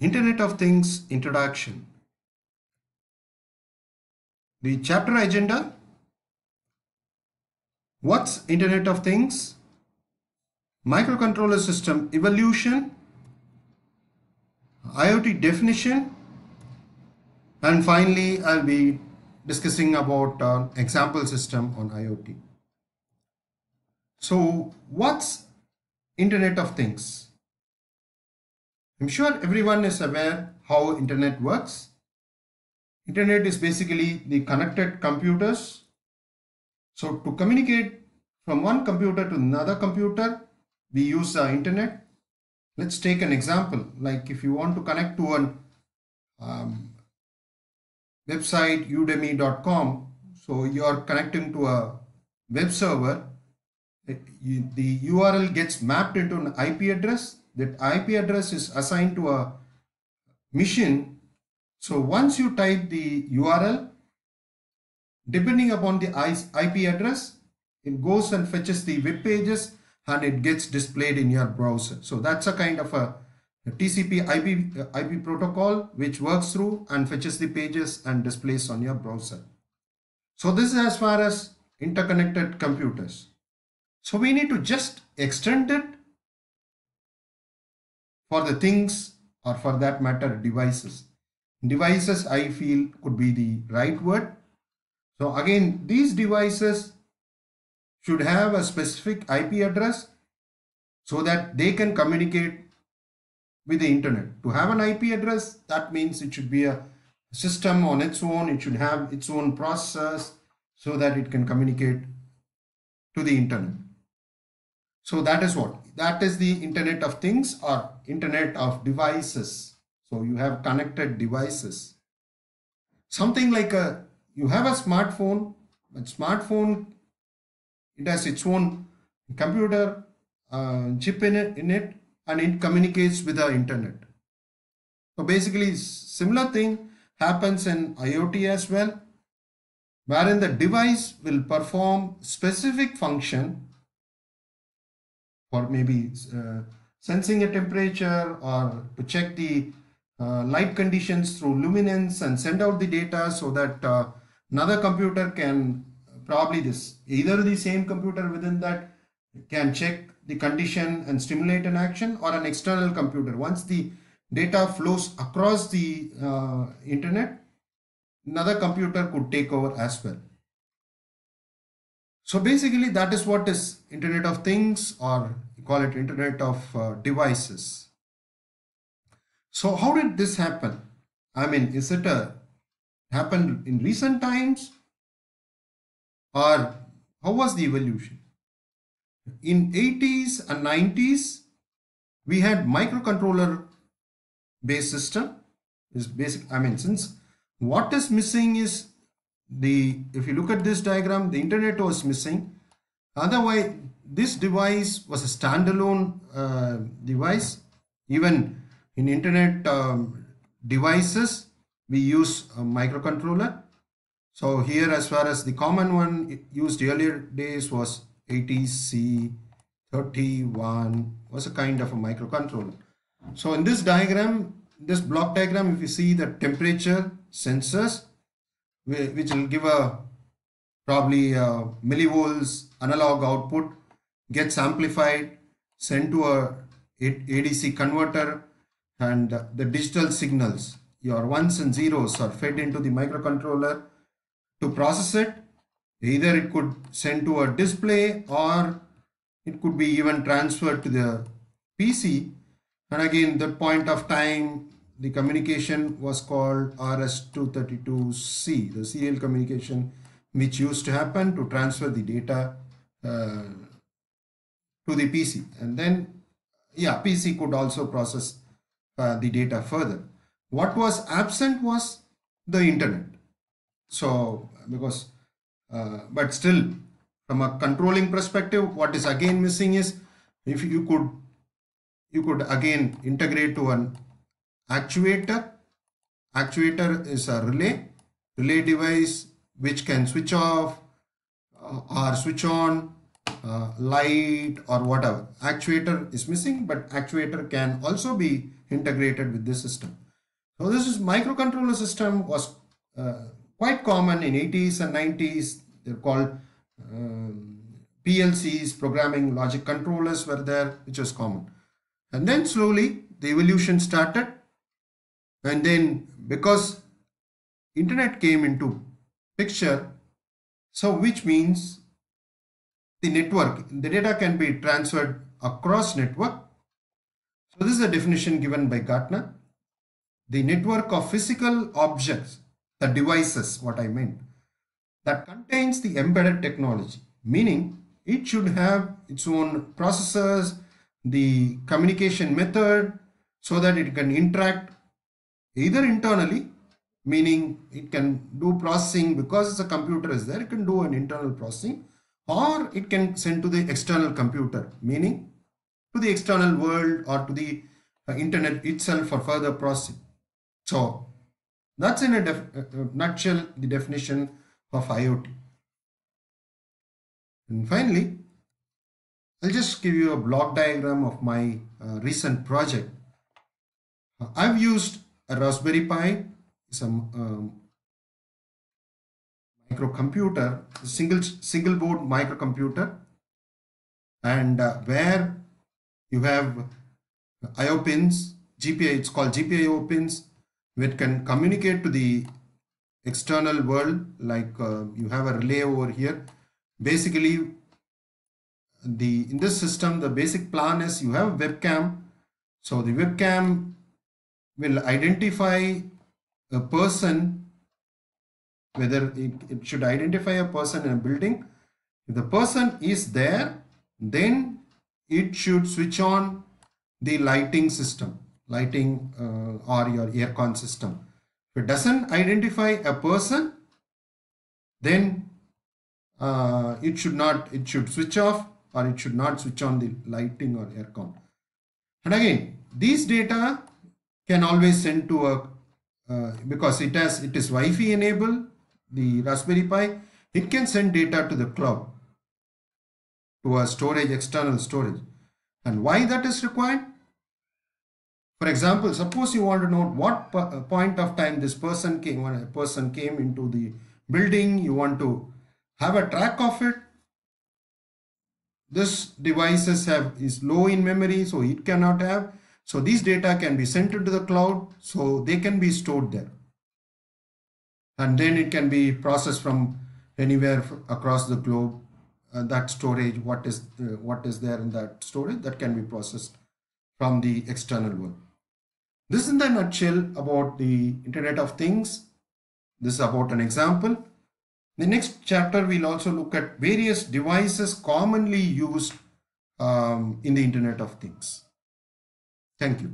Internet of Things Introduction. The chapter agenda: What's Internet of Things? Microcontroller system evolution, IoT definition, and finally I'll be discussing about example system on IoT. So what's Internet of Things? I'm sure everyone is aware how internet works. Internet is basically the connected computers. So to communicate from one computer to another computer, we use the internet. Let's take an example, like if you want to connect to an website udemy.com, so you are connecting to a web server, the URL gets mapped into an IP address. That IP address is assigned to a machine. So once you type the URL, depending upon the IP address, it goes and fetches the web pages and it gets displayed in your browser. So that's a kind of a TCP IP protocol which works through and fetches the pages and displays on your browser. So this is as far as interconnected computers. So we need to just extend it for the things, or for that matter devices. Devices, I feel, could be the right word. So again, these devices should have a specific IP address so that they can communicate with the internet. To have an IP address, that means it should be a system on its own, it should have its own process so that it can communicate to the internet. So that is what? That is the Internet of Things or Internet of Devices. So you have connected devices. Something like you have a smartphone, but smartphone, it has its own computer chip in it, and it communicates with the internet. So basically similar thing happens in IoT as well, wherein the device will perform specific function for maybe sensing a temperature, or to check the light conditions through luminance and send out the data so that another computer can, probably this, either the same computer within that can check the condition and stimulate an action, or an external computer. Once the data flows across the internet, another computer could take over as well. So basically that is what is Internet of Things, or you call it Internet of Devices. So how did this happen? I mean, is it happened in recent times, or how was the evolution? In 80s and 90s, we had microcontroller based system. Is basic, I mean, since what is missing is if you look at this diagram, the internet was missing. Otherwise, this device was a standalone device. Even in internet devices, we use a microcontroller. So here, as far as the common one used earlier days was ADC31, was a kind of a microcontroller. So in this diagram, this block diagram, if you see the temperature sensors, which will give probably a millivolts analog output, gets amplified, sent to a ADC converter, and the digital signals, your ones and zeros, are fed into the microcontroller to process it. Either it could send to a display, or it could be even transferred to the PC. And again, that point of time, the communication was called RS-232C, the serial communication, which used to happen to transfer the data to the PC. And then, yeah, PC could also process the data further. What was absent was the internet. So, because, but still, from a controlling perspective, what is again missing is, if you could again integrate to an actuator is a relay device which can switch off or switch on light or whatever. Actuator is missing, but actuator can also be integrated with this system. So this is microcontroller system was quite common in 80s and 90s. They're called PLCs, programming logic controllers were there, which was common. And then slowly the evolution started. And then because internet came into picture, so which means the network, the data can be transferred across network. So this is the definition given by Gartner. The network of physical objects, the devices, what I meant, that contains the embedded technology, meaning it should have its own processors, the communication method, so that it can interact either internally, meaning it can do processing because the computer is there, it can do an internal processing, or it can send to the external computer, meaning to the external world or to the internet itself for further processing. So that's in a nutshell the definition of IoT. And finally, I'll just give you a block diagram of my recent project. I've used a Raspberry Pi, some microcomputer, single board microcomputer, and where you have IO pins, GPIO, it's called GPIO pins, which can communicate to the external world, like you have a relay over here. Basically, in this system, the basic plan is you have a webcam. So the webcam will identify a person, whether it should identify a person in a building. If the person is there, then it should switch on the lighting system, lighting or your aircon system. If it doesn't identify a person, then it should switch off, or it should not switch on the lighting or aircon. And again, these data can always send to a because it is Wi-Fi enabled, the Raspberry Pi, it can send data to the cloud, to a storage, external storage. And why that is required? For example, suppose you want to know what point of time this person came, when a person came into the building, you want to have a track of it. This devices is low in memory, so it cannot have. So these data can be sent into the cloud, so they can be stored there. And then it can be processed from anywhere across the globe. That storage, what is there in that storage, that can be processed from the external world. This is in the nutshell about the Internet of Things. This is about an example. The next chapter we'll also look at various devices commonly used in the Internet of Things. Thank you.